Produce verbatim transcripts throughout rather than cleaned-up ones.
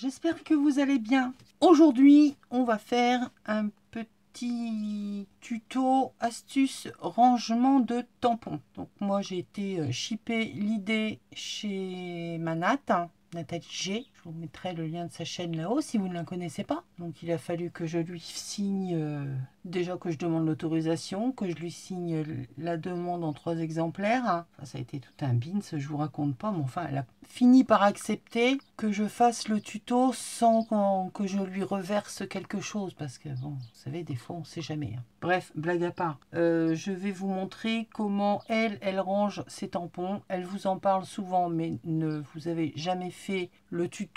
j'espère que vous allez bien. Aujourd'hui, on va faire un petit tuto astuce rangement de tampons. Donc moi, j'ai été shipper l'idée chez ma Nat, hein, Nathalie G. Je vous mettrai le lien de sa chaîne là-haut si vous ne la connaissez pas. Donc il a fallu que je lui signe, euh, déjà que je demande l'autorisation, que je lui signe la demande en trois exemplaires. Hein. Enfin, ça a été tout un bins, je vous raconte pas, mais enfin elle a fini par accepter que je fasse le tuto sans qu'on, que je lui reverse quelque chose. Parce que bon, vous savez, des fois on sait jamais. Hein. Bref, blague à part, euh, je vais vous montrer comment elle, elle range ses tampons. Elle vous en parle souvent, mais ne vous avez jamais fait le tuto.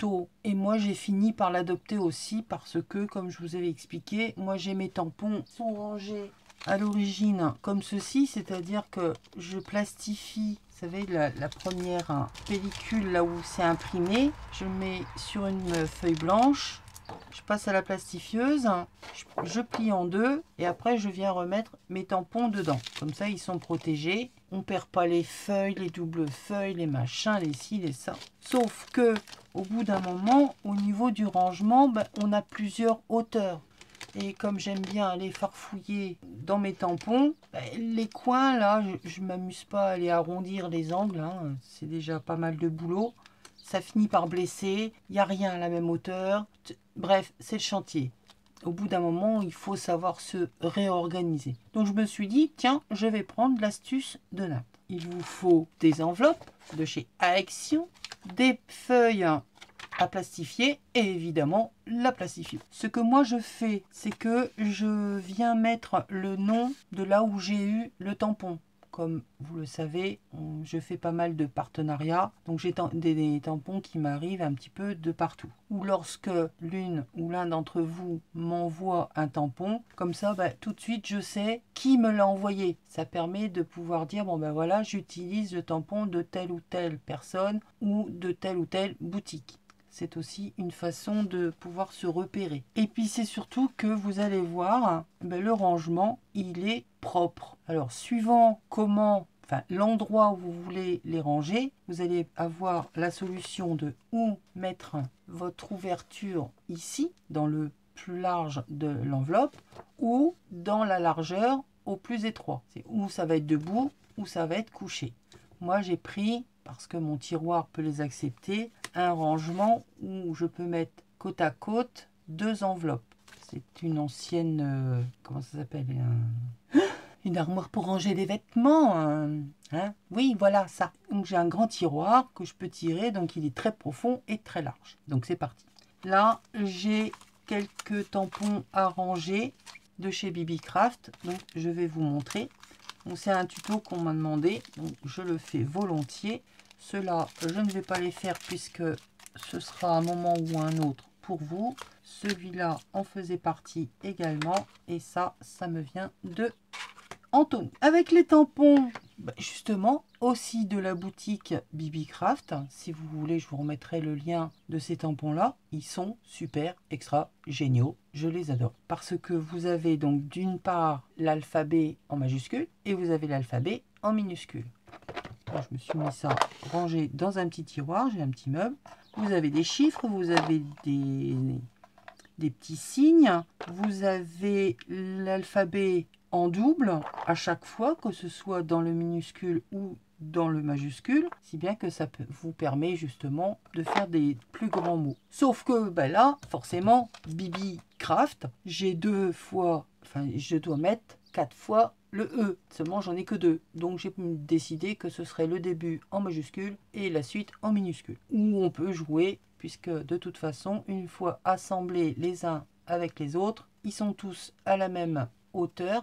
Et moi j'ai fini par l'adopter aussi parce que, comme je vous avais expliqué, moi j'ai mes tampons sont rangés à l'origine comme ceci, c'est-à-dire que je plastifie, vous savez, la, la première pellicule là où c'est imprimé, je mets sur une feuille blanche, je passe à la plastifieuse, je, je plie en deux et après je viens remettre mes tampons dedans. Comme ça ils sont protégés, on perd pas les feuilles, les doubles feuilles, les machins, les ci, les ça. Sauf que au bout d'un moment, au niveau du rangement, ben, on a plusieurs hauteurs. Et comme j'aime bien aller farfouiller dans mes tampons, ben, les coins là, je ne m'amuse pas à aller arrondir les angles, hein, c'est déjà pas mal de boulot. Ça finit par blesser, il n'y a rien à la même hauteur. Bref, c'est le chantier. Au bout d'un moment, il faut savoir se réorganiser. Donc je me suis dit, tiens, je vais prendre l'astuce de Nat. Il vous faut des enveloppes de chez Action, des feuilles à plastifier et évidemment la plastifieuse. Ce que moi je fais, c'est que je viens mettre le nom de là où j'ai eu le tampon. Comme vous le savez, on, je fais pas mal de partenariats, donc j'ai des, des tampons qui m'arrivent un petit peu de partout. Ou lorsque l'une ou l'un d'entre vous m'envoie un tampon, comme ça, bah, tout de suite, je sais qui me l'a envoyé. Ça permet de pouvoir dire, bon ben voilà, j'utilise le tampon de telle ou telle personne ou de telle ou telle boutique. C'est aussi une façon de pouvoir se repérer. Et puis c'est surtout que vous allez voir, hein, ben le rangement, il est propre. Alors suivant comment, enfin l'endroit où vous voulez les ranger, vous allez avoir la solution de où mettre votre ouverture ici, dans le plus large de l'enveloppe, ou dans la largeur au plus étroit. C'est où ça va être debout, où ça va être couché. Moi j'ai pris, parce que mon tiroir peut les accepter, un rangement où je peux mettre côte à côte deux enveloppes. C'est une ancienne, euh, comment ça s'appelle, un... une armoire pour ranger des vêtements, un... hein, oui voilà ça. Donc j'ai un grand tiroir que je peux tirer, donc il est très profond et très large. Donc c'est parti. Là j'ai quelques tampons à ranger de chez B B Craft, donc je vais vous montrer. Bon, c'est un tuto qu'on m'a demandé, donc je le fais volontiers. Ceux-là, je ne vais pas les faire puisque ce sera un moment ou un autre pour vous. Celui-là en faisait partie également. Et ça, ça me vient de Anton. Avec les tampons, justement, aussi de la boutique B B Craft. Si vous voulez, je vous remettrai le lien de ces tampons-là. Ils sont super, extra, géniaux. Je les adore. Parce que vous avez donc d'une part l'alphabet en majuscule et vous avez l'alphabet en minuscule. Je me suis mis ça rangé dans un petit tiroir, j'ai un petit meuble. Vous avez des chiffres, vous avez des, des petits signes, vous avez l'alphabet en double à chaque fois, que ce soit dans le minuscule ou dans le majuscule, si bien que ça peut vous permet justement de faire des plus grands mots. Sauf que ben là, forcément, B B Craft, j'ai deux fois, enfin je dois mettre quatre fois le E, seulement j'en ai que deux, donc j'ai décidé que ce serait le début en majuscule et la suite en minuscule. Où on peut jouer, puisque de toute façon, une fois assemblés les uns avec les autres, ils sont tous à la même hauteur.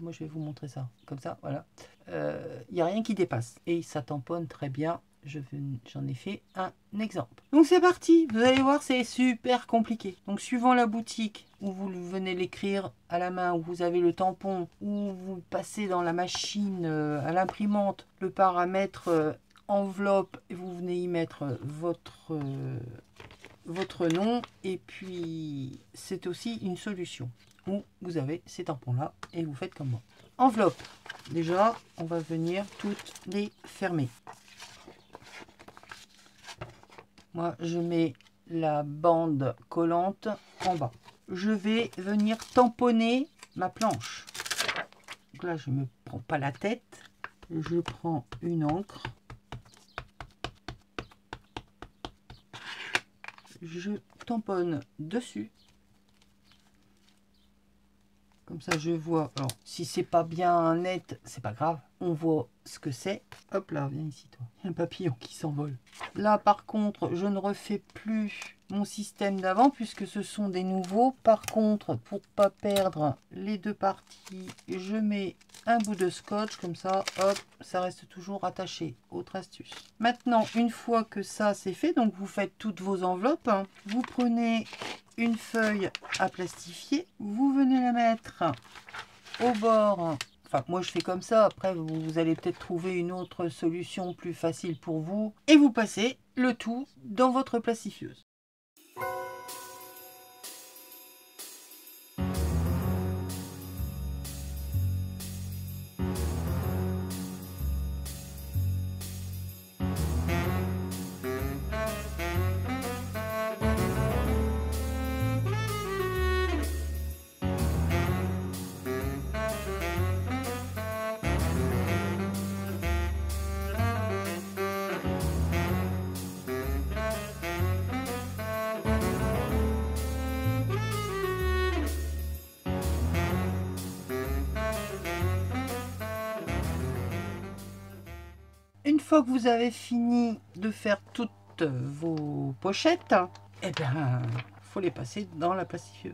Moi je vais vous montrer ça, comme ça, voilà. Euh, y a rien qui dépasse et ça tamponne très bien. Je vais, j'en ai fait un exemple. Donc c'est parti, vous allez voir, c'est super compliqué. Donc suivant la boutique où vous venez l'écrire à la main, où vous avez le tampon, où vous passez dans la machine euh, à l'imprimante le paramètre euh, enveloppe, et vous venez y mettre votre, euh, votre nom. Et puis c'est aussi une solution où vous avez ces tampons-là et vous faites comme moi. Enveloppe, déjà on va venir toutes les fermer. Moi, je mets la bande collante en bas. Je vais venir tamponner ma planche. Donc là, je ne me prends pas la tête. Je prends une encre. Je tamponne dessus. Comme ça, je vois. Alors, si c'est pas bien net, c'est pas grave. On voit ce que c'est. Hop là, viens ici, toi. Il y a un papillon qui s'envole. Là, par contre, je ne refais plus mon système d'avant puisque ce sont des nouveaux. Par contre, pour pas perdre les deux parties, je mets un bout de scotch. Comme ça, hop, ça reste toujours attaché. Autre astuce. Maintenant, une fois que ça, c'est fait, donc vous faites toutes vos enveloppes. Hein, vous prenez une feuille à plastifier. Vous venez la mettre au bord. Enfin, moi, je fais comme ça. Après, vous, vous allez peut-être trouver une autre solution plus facile pour vous. Et vous passez le tout dans votre plastifieuse. Une fois que vous avez fini de faire toutes vos pochettes, eh bien, faut les passer dans la plastifieuse.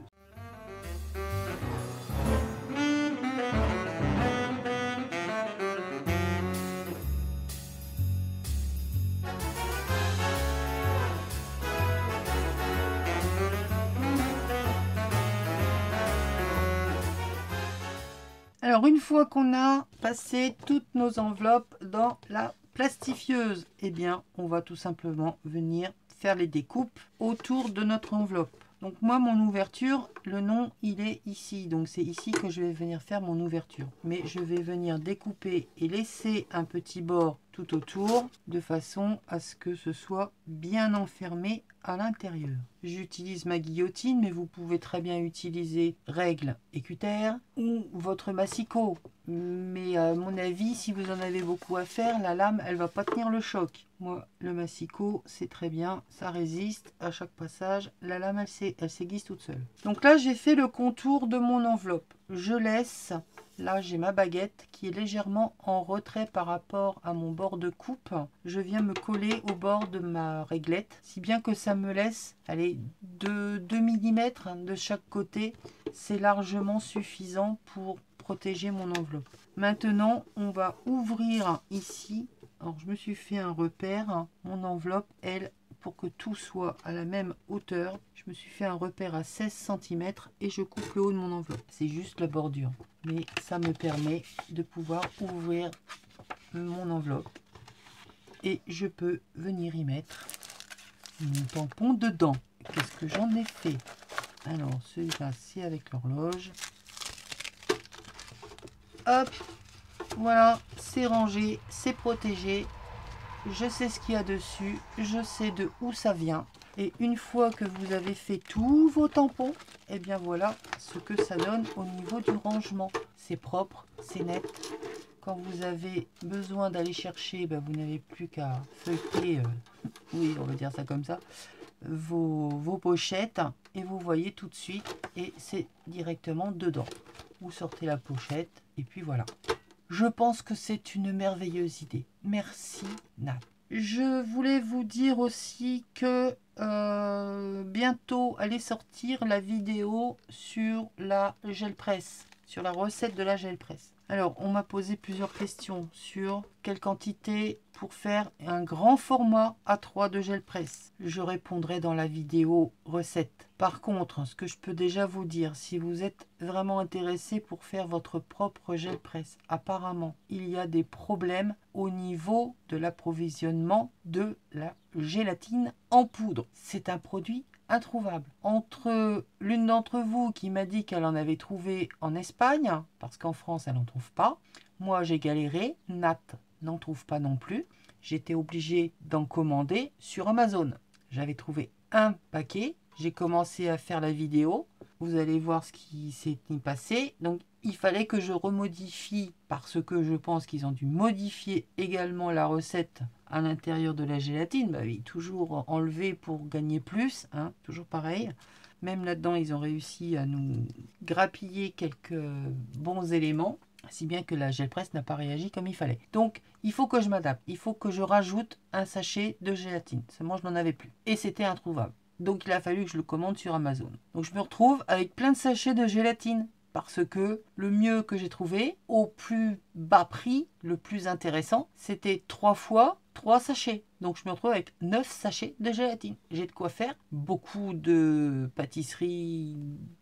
Alors, une fois qu'on a passé toutes nos enveloppes dans la plastifieuse, eh bien, on va tout simplement venir faire les découpes autour de notre enveloppe. Donc moi, mon ouverture, le nom, il est ici. Donc c'est ici que je vais venir faire mon ouverture. Mais je vais venir découper et laisser un petit bord tout autour de façon à ce que ce soit bien enfermé à l'intérieur. J'utilise ma guillotine, mais vous pouvez très bien utiliser règle et cutter ou votre massicot. Mais à mon avis, si vous en avez beaucoup à faire, la lame, elle va pas tenir le choc. Moi, le massicot, c'est très bien, ça résiste à chaque passage. La lame, elle s'aiguise toute seule. Donc là, j'ai fait le contour de mon enveloppe. Je laisse, là, j'ai ma baguette qui est légèrement en retrait par rapport à mon bord de coupe. Je viens me coller au bord de ma réglette, si bien que ça me laisse, allez, deux millimètres de chaque côté. C'est largement suffisant pour protéger mon enveloppe. Maintenant, on va ouvrir ici. Alors, je me suis fait un repère. Mon enveloppe, elle, pour que tout soit à la même hauteur, je me suis fait un repère à seize centimètres et je coupe le haut de mon enveloppe. C'est juste la bordure. Mais ça me permet de pouvoir ouvrir mon enveloppe. Et je peux venir y mettre mon tampon dedans. Qu'est-ce que j'en ai fait? Alors, celui-là, c'est avec l'horloge. Hop, voilà, c'est rangé, c'est protégé. Je sais ce qu'il y a dessus, je sais de où ça vient. Et une fois que vous avez fait tous vos tampons, et eh bien voilà ce que ça donne au niveau du rangement. C'est propre, c'est net. Quand vous avez besoin d'aller chercher, ben vous n'avez plus qu'à feuilleter, euh, oui, on va dire ça comme ça, vos, vos pochettes. Et vous voyez tout de suite, et c'est directement dedans. Vous sortez la pochette, et puis voilà. Je pense que c'est une merveilleuse idée. Merci, Nat. Je voulais vous dire aussi que euh, bientôt allait sortir la vidéo sur la gel press, sur la recette de la gel press. Alors, on m'a posé plusieurs questions sur quelle quantité pour faire un grand format A trois de gel press. Je répondrai dans la vidéo recette. Par contre, ce que je peux déjà vous dire, si vous êtes vraiment intéressé pour faire votre propre gel press, apparemment, il y a des problèmes au niveau de l'approvisionnement de la gélatine en poudre. C'est un produit introuvable. Entre l'une d'entre vous qui m'a dit qu'elle en avait trouvé en Espagne, parce qu'en France elle n'en trouve pas, moi j'ai galéré, Nat n'en trouve pas non plus, j'étais obligée d'en commander sur Amazon. J'avais trouvé un paquet. J'ai commencé à faire la vidéo. Vous allez voir ce qui s'est passé. Donc, il fallait que je remodifie parce que je pense qu'ils ont dû modifier également la recette à l'intérieur de la gélatine. Bah oui, toujours enlever pour gagner plus, hein, toujours pareil. Même là-dedans, ils ont réussi à nous grappiller quelques bons éléments, si bien que la gel presse n'a pas réagi comme il fallait. Donc, il faut que je m'adapte. Il faut que je rajoute un sachet de gélatine. Seulement, je n'en avais plus. Et c'était introuvable. Donc, il a fallu que je le commande sur Amazon. Donc, je me retrouve avec plein de sachets de gélatine. Parce que le mieux que j'ai trouvé, au plus bas prix, le plus intéressant, c'était trois fois trois sachets. Donc je me retrouve avec neuf sachets de gélatine. J'ai de quoi faire beaucoup de pâtisseries,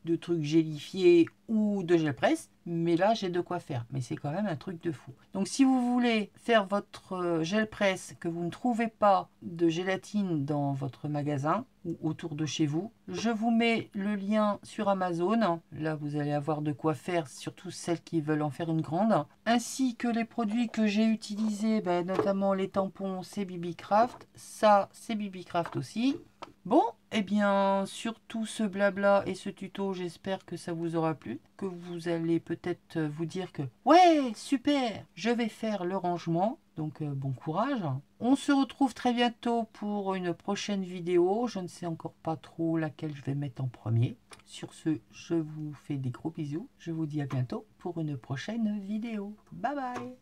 de trucs gélifiés ou de gel presse. Mais là, j'ai de quoi faire. Mais c'est quand même un truc de fou. Donc si vous voulez faire votre gel presse, que vous ne trouvez pas de gélatine dans votre magasin ou autour de chez vous, je vous mets le lien sur Amazon. Là, vous allez avoir de quoi faire, surtout celles qui veulent en faire une grande. Ainsi que les produits que j'ai utilisés, ben, notamment les tampons, c'est B B Craft. Ça, c'est B B Craft aussi. Bon, eh bien, sur tout ce blabla et ce tuto, j'espère que ça vous aura plu. Que vous allez peut-être vous dire que, ouais, super, je vais faire le rangement. Donc, euh, bon courage. On se retrouve très bientôt pour une prochaine vidéo. Je ne sais encore pas trop laquelle je vais mettre en premier. Sur ce, je vous fais des gros bisous. Je vous dis à bientôt pour une prochaine vidéo. Bye bye.